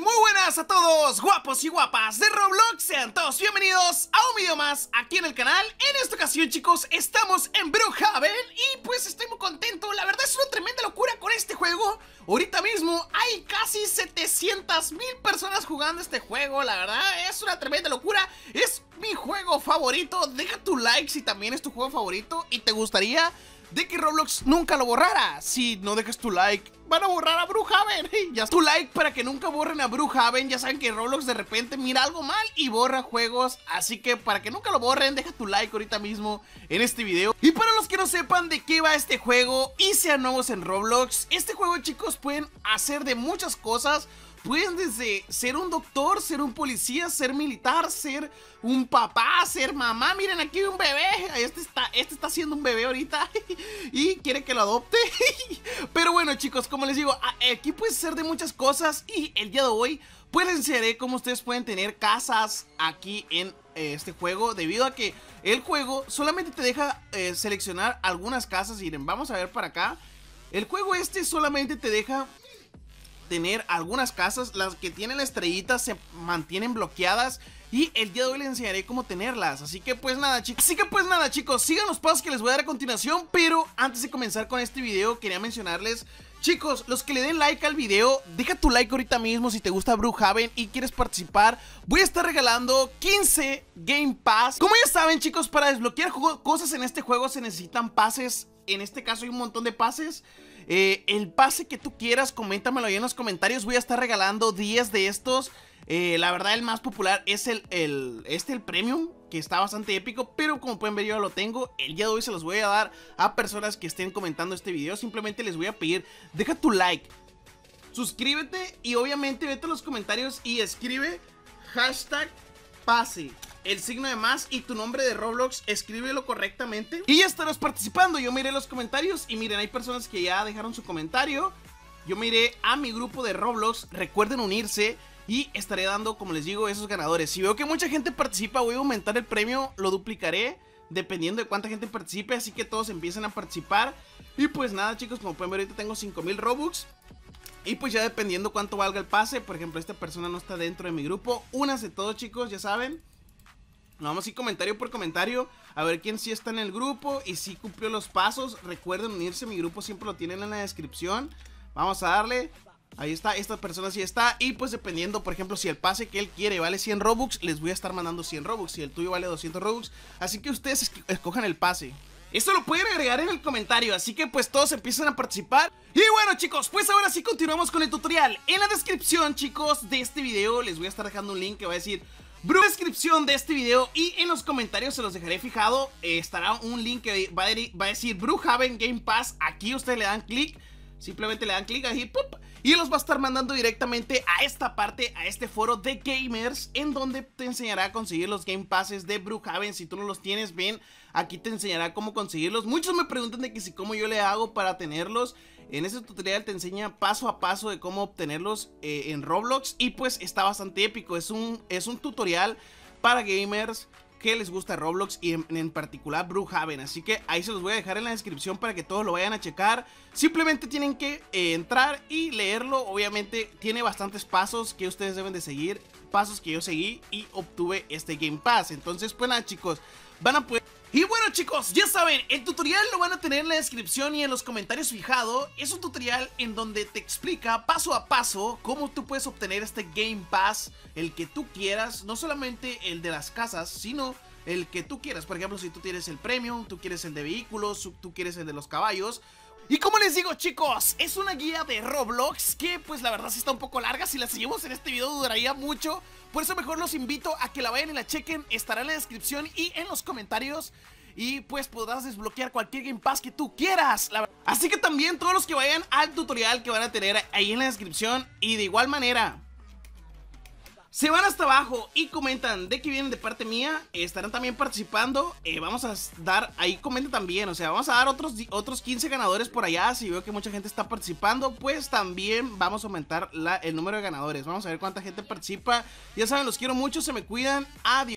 Y muy buenas a todos, guapos y guapas de Roblox. Sean todos bienvenidos a un video más aquí en el canal. En esta ocasión, chicos, estamos en Brookhaven y pues estoy muy contento. La verdad es una tremenda locura con este juego. Ahorita mismo hay casi 700,000 personas jugando este juego. La verdad es una tremenda locura. Es mi juego favorito. Deja tu like si también es tu juego favorito y te gustaría de que Roblox nunca lo borrara. Si no dejas tu like, van a borrar a Brookhaven. Ya tu like para que nunca borren a Brookhaven. Ya saben que Roblox de repente mira algo mal y borra juegos, así que para que nunca lo borren, deja tu like ahorita mismo en este video. Y para los que no sepan de qué va este juego y sean nuevos en Roblox, este juego, chicos, pueden hacer de muchas cosas. Pueden desde ser un doctor, ser un policía, ser militar, ser un papá, ser mamá. Miren, aquí hay un bebé. Este está siendo un bebé ahorita y quiere que lo adopte. Pero bueno, chicos, como les digo, aquí puedes ser de muchas cosas. Y el día de hoy pues les enseñaré cómo ustedes pueden tener casas aquí en este juego, debido a que el juego solamente te deja seleccionar algunas casas. Miren, vamos a ver para acá. El juego este solamente te deja tener algunas casas. Las que tienen la estrellita se mantienen bloqueadas y el día de hoy les enseñaré cómo tenerlas. Así que pues nada, chicos, sigan los pasos que les voy a dar a continuación. Pero antes de comenzar con este video, quería mencionarles, chicos, los que le den like al video, deja tu like ahorita mismo si te gusta Brookhaven y quieres participar. Voy a estar regalando 15 Game Pass. Como ya saben, chicos, para desbloquear cosas en este juego se necesitan pases. En este caso hay un montón de pases. El pase que tú quieras, coméntamelo ahí en los comentarios. Voy a estar regalando 10 de estos. La verdad, el más popular es el Premium, que está bastante épico, pero como pueden ver yo lo tengo. El día de hoy se los voy a dar a personas que estén comentando este video. Simplemente les voy a pedir, deja tu like, suscríbete y obviamente vete a los comentarios y escribe hashtag pase, el signo de más y tu nombre de Roblox, escríbelo correctamente y ya estarás participando. Yo miré los comentarios y miren, hay personas que ya dejaron su comentario. Yo miré a mi grupo de Roblox, recuerden unirse y estaré dando, como les digo, esos ganadores. Si veo que mucha gente participa, voy a aumentar el premio, lo duplicaré dependiendo de cuánta gente participe, así que todos empiecen a participar. Y pues nada, chicos, como pueden ver ahorita tengo 5,000 Robux. Y pues ya dependiendo cuánto valga el pase. Por ejemplo, esta persona no está dentro de mi grupo. Únanse todos, chicos, ya saben. Vamos a ir comentario por comentario a ver quién sí está en el grupo y sí cumplió los pasos. Recuerden unirse, mi grupo siempre lo tienen en la descripción. Vamos a darle. Ahí está, esta persona sí está. Y pues dependiendo, por ejemplo, si el pase que él quiere vale 100 Robux, les voy a estar mandando 100 Robux. Si el tuyo vale 200 Robux, así que ustedes escojan el pase. Esto lo pueden agregar en el comentario, así que pues todos empiezan a participar. Y bueno, chicos, pues ahora sí continuamos con el tutorial. En la descripción, chicos, de este video les voy a estar dejando un link que va a decir descripción de este video, y en los comentarios se los dejaré fijado. Estará un link que va a decir Brookhaven Game Pass. Aquí ustedes le dan clic, simplemente le dan clic ahí, ¡pup!, y los va a estar mandando directamente a esta parte, a este foro de gamers, en donde te enseñará a conseguir los Game Passes de Brookhaven. Si tú no los tienes, ven, aquí te enseñará cómo conseguirlos. Muchos me preguntan de que si cómo yo le hago para tenerlos. En este tutorial te enseña paso a paso de cómo obtenerlos en Roblox. Y pues está bastante épico, es un tutorial para gamers que les gusta Roblox y en particular Brookhaven. Así que ahí se los voy a dejar en la descripción para que todos lo vayan a checar. Simplemente tienen que entrar y leerlo. Obviamente tiene bastantes pasos que ustedes deben de seguir, pasos que yo seguí y obtuve este Game Pass. Entonces pues nada, chicos, van a poder. Y bueno, chicos, ya saben, el tutorial lo van a tener en la descripción y en los comentarios fijado. Es un tutorial en donde te explica paso a paso cómo tú puedes obtener este Game Pass, el que tú quieras, no solamente el de las casas, sino el que tú quieras. Por ejemplo, si tú tienes el Premium, tú quieres el de vehículos, tú quieres el de los caballos. Y como les digo, chicos, es una guía de Roblox que pues la verdad sí está un poco larga. Si la seguimos en este video duraría mucho, por eso mejor los invito a que la vayan y la chequen. Estará en la descripción y en los comentarios. Y pues podrás desbloquear cualquier Game Pass que tú quieras. Así que también todos los que vayan al tutorial que van a tener ahí en la descripción, y de igual manera se van hasta abajo y comentan de que vienen de parte mía, estarán también participando. Vamos a dar, ahí comenta también, o sea, vamos a dar otros 15 ganadores por allá. Si veo que mucha gente está participando, pues también vamos a aumentar el número de ganadores. Vamos a ver cuánta gente participa. Ya saben, los quiero mucho, se me cuidan, adiós.